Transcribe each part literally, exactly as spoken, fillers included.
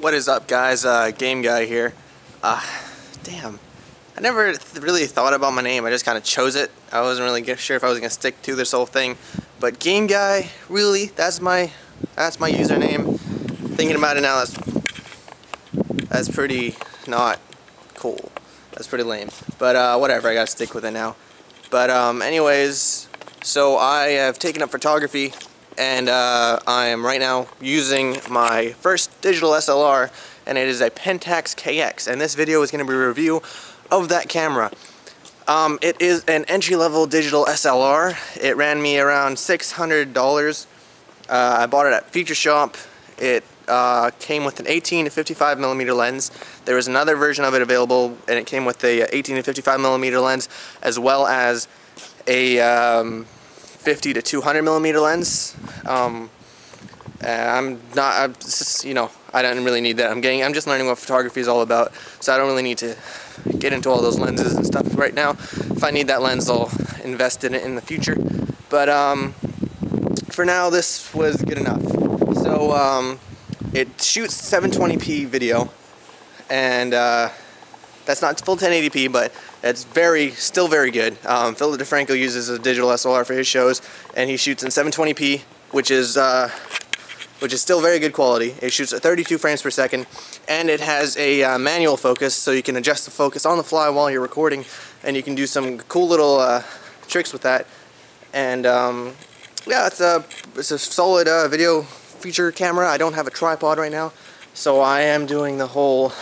What is up, guys? Uh, Game Guy here. Uh, damn, I never th really thought about my name. I just kind of chose it. I wasn't really sure if I was gonna stick to this whole thing, but Game Guy, really, that's my that's my username. Thinking about it now, that's that's pretty not cool. That's pretty lame. But uh, whatever, I gotta stick with it now. But um, anyways, so I have taken up photography. And uh, I am right now using my first digital S L R, and it is a Pentax K X, and this video is going to be a review of that camera. Um, it is an entry-level digital S L R. It ran me around six hundred dollars. Uh, I bought it at Future Shop. It uh, came with an eighteen to fifty-five millimeter lens. There was another version of it available, and it came with a eighteen to fifty-five millimeter lens, as well as a Um, fifty to two hundred millimeter lens. Um, I'm not, I'm just, you know, I don't really need that. I'm getting, I'm just learning what photography is all about, so I don't really need to get into all those lenses and stuff right now. If I need that lens, I'll invest in it in the future. But um, for now, this was good enough. So um, it shoots seven twenty p video, and uh, that's not full ten eighty p, but it's very, still very good. Um, Philip DeFranco uses a digital S L R for his shows, and he shoots in seven twenty p, which is uh, which is still very good quality. It shoots at thirty-two frames per second, and it has a uh, manual focus, so you can adjust the focus on the fly while you're recording, and you can do some cool little uh, tricks with that. And um, yeah, it's a it's a solid uh, video feature camera. I don't have a tripod right now, so I am doing the whole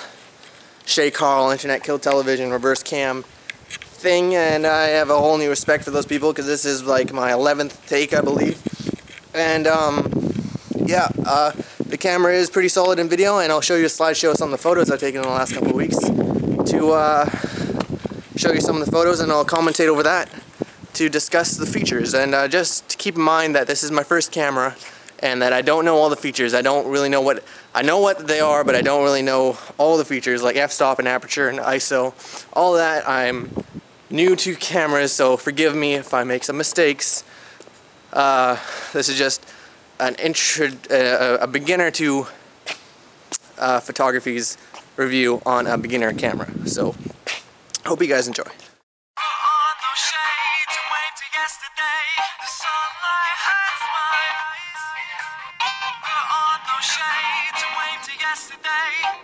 Shay Carl internet kill television reverse cam thing, and I have a whole new respect for those people, because this is like my eleventh take, I believe. And um, yeah, uh, the camera is pretty solid in video, and I'll show you a slideshow of some of the photos I've taken in the last couple of weeks to uh, show you some of the photos, and I'll commentate over that to discuss the features. And uh, just keep in mind that this is my first camera, and that I don't know all the features. I don't really know what, I know what they are, but I don't really know all the features, like f-stop and aperture and I S O, all that. I'm new to cameras, so forgive me if I make some mistakes. Uh, this is just an intro, uh, a beginner to uh, photography's review on a beginner camera. So, hope you guys enjoy. Yesterday